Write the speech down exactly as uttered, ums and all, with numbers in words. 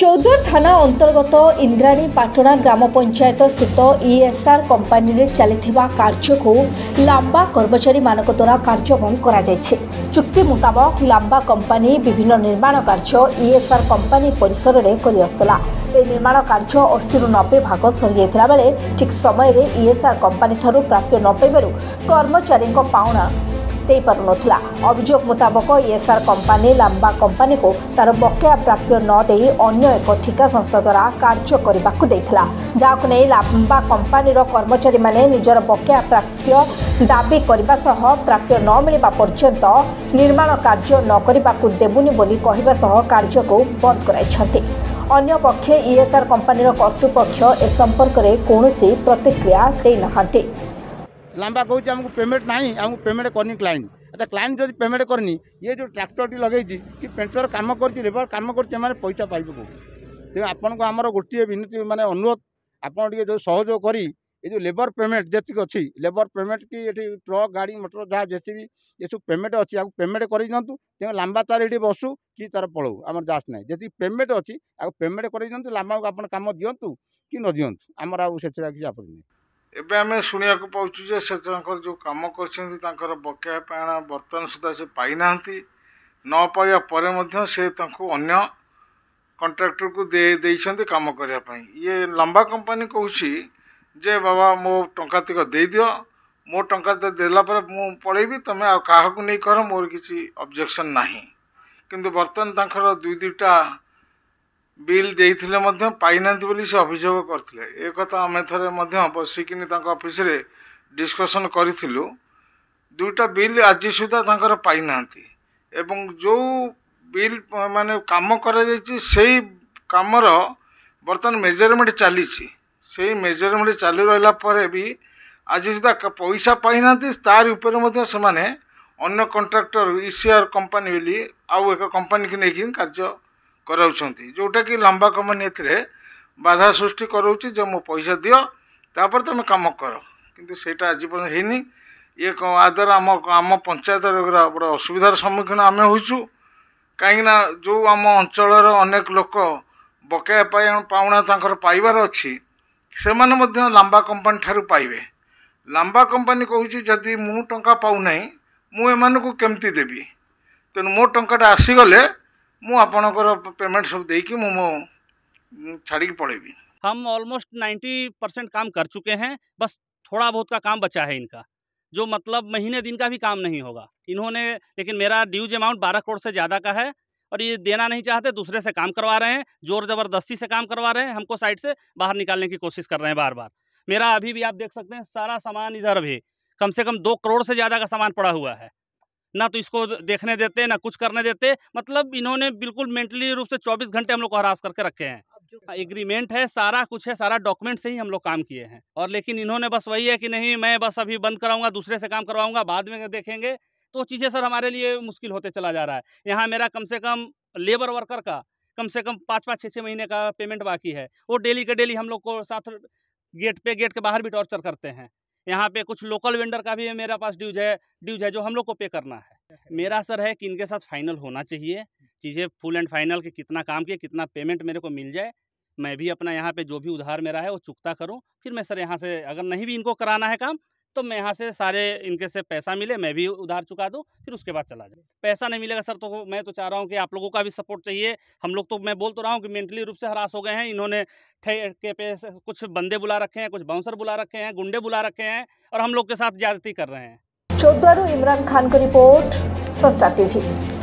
चौदर थाना अंतर्गत इंद्राणीपाटना ग्राम पंचायत स्थित ईएसआर कंपानी में चलता कार्य को लांबा कर्मचारी मानक द्वारा कार्य बंद करा जायछे। चुक्ति मुताबक लांबा कंपानी विभिन्न निर्माण कार्य ईएसआर कंपानी परिसर में करिआसला। ए निर्माण कार्य अस्सी नब्बे भाग सरी जाता बेले ठीक समय ईएसआर कंपानी ठारू प्राप्य न पाइबारु कर्मचारी पाउणा दे पार नथिला। अभियोग मुताबक ईएसआर कंपानी लांबा कंपानी को तार बकेया प्राप्य न दे अन्य एक ठिका संस्था द्वारा कार्य करने को देथिला, जाकु नै लांबा कंपानी कर्मचारी माने निजर बकेया प्राप्य दाबी करबा सह प्राप्य न मिलवा पर्यंत निर्माण कार्य न करबा को देबुनी बोली कहिबा सह कार्य को बंद कराइछथि। अन्य पक्षे ईएसआर कंपानी कर्तृपक्ष ए संपर्क में कौन प्रतिक्रिया दे नहांते। लांबा कहूँ आमको पेमेंट ना आम पेमेंट करनी क्लाइंट अच्छा क्लाइंट जब पेमेंट करनी ये जो ट्रैक्टर टी लगे कि पेंटर काम करेबर काम कर पैसा पाइबे कौन तेज आपन को आमर गोटे विनती मानने अनुरोध आपड़ टे जो सहयोग कर जो लेबर पेमेंट जैसे अच्छी लेबर पेमेंट कि ये ट्रक गाड़ी मोटर जहाँ जैसे भी ये सब पेमेंट अच्छी आपको पेमेंट कर दिखाँ तेज लांबा तार ये बसू कि तार पलू आम जास्ट ना जी पेमेंट अच्छी आपको पेमेंट कर दिखाँ लांबा को आप कम दिंतु कि न दिंतु आमर आज से किसी आपत्ति नहीं। एवं आम शुणा पाचु जे से जो कम कर बकाया पैणा बर्तमान सुधा से पाईना न पाइबा पर से अन्य कंट्राक्टर को दे देइछन्ति काम करने ये लंबा कंपानी कहूँ जे बाबा मो टंका तक दे दियो मो टंका देला पर मु पड़ेबी तुम आ काहकु नहीं कर मोर किसी ऑब्जेक्शन नाही किंतु बर्तन तांकर दुई दुईटा बिल देते पाईना से अभियोग करते एक आम थे बसिक अफिस डिस्कसन करूँ दुईटा बिल आज सुधा तक पाईना एवं जो बिल मान काम कर कामर बर्तमान मेजरमेंट चली मेजरमेंट चली रहा पर भी आज सुधा पैसा पाईना तार उपर से अन्य कंट्राक्टर ईसीआर कंपानी बोली आउ एक कंपानी की लेकिन कार्य कराउछंती जोटा कि लंबा कंपानी बाधा सृष्टि कराउछि जे मो पैसा दियो तापर तुम काम कर किंतु सेटा आज पर्यंत हेनी ये आदर आम आम पंचायत बड़ा असुविधार सम्मुखीन आम होइछु कहीं जो आम अंचल अनेक लोक बकाया पाउणा तांकर पाइबार अछि से माने लंबा कंपानी ठारू पाइबे। लंबा कंपानी कहूछि जदि मु टंका पाउ नै मु एमानकु केमति देबी तेनु मो टंकाटा आसीगले मु आपणकर पेमेंट सब देकी मु छाड़ी पड़ेगी। हम ऑलमोस्ट नब्बे परसेंट काम कर चुके हैं, बस थोड़ा बहुत का काम बचा है इनका, जो मतलब महीने दिन का भी काम नहीं होगा इन्होंने। लेकिन मेरा ड्यूज अमाउंट बारह करोड़ से ज़्यादा का है और ये देना नहीं चाहते, दूसरे से काम करवा रहे हैं, जोर ज़बरदस्ती से काम करवा रहे हैं, हमको साइड से बाहर निकालने की कोशिश कर रहे हैं बार बार। मेरा अभी भी आप देख सकते हैं सारा सामान इधर भी कम से कम दो करोड़ से ज़्यादा का सामान पड़ा हुआ है, ना तो इसको देखने देते ना कुछ करने देते। मतलब इन्होंने बिल्कुल मेंटली रूप से चौबीस घंटे हम लोग को हरास करके रखे हैं। एग्रीमेंट है, सारा कुछ है, सारा डॉक्यूमेंट से ही हम लोग काम किए हैं। और लेकिन इन्होंने बस वही है कि नहीं मैं बस अभी बंद कराऊंगा, दूसरे से काम करवाऊंगा, बाद में देखेंगे। तो चीज़ें सर हमारे लिए मुश्किल होते चला जा रहा है। यहाँ मेरा कम से कम लेबर वर्कर का कम से कम पाँच पाँच छः छः महीने का पेमेंट बाकी है, वो डेली के डेली हम लोग को साथ गेट पे गेट के बाहर भी टॉर्चर करते हैं। यहाँ पे कुछ लोकल वेंडर का भी मेरा पास ड्यूज है ड्यूज है जो हम लोग को पे करना है। मेरा सर है कि इनके साथ फाइनल होना चाहिए चीज़ें, फुल एंड फाइनल कि कितना काम किया कितना पेमेंट मेरे को मिल जाए, मैं भी अपना यहाँ पे जो भी उधार मेरा है वो चुकता करूँ। फिर मैं सर यहाँ से अगर नहीं भी इनको कराना है काम तो मैं यहाँ से सारे इनके से पैसा मिले मैं भी उधार चुका दूँ, फिर उसके बाद चला जाए। पैसा नहीं मिलेगा सर तो मैं तो चाह रहा हूँ कि आप लोगों का भी सपोर्ट चाहिए। हम लोग तो मैं बोल तो रहा हूँ कि मेंटली रूप से हरास हो गए हैं। इन्होंने ठेके पे कुछ बंदे बुला रखे हैं, कुछ बाउंसर बुला रखे हैं, गुंडे बुला रखे हैं और हम लोग के साथ ज्यादती कर रहे हैं। चौदर इमरान खान की रिपोर्ट सस्टा टीवी।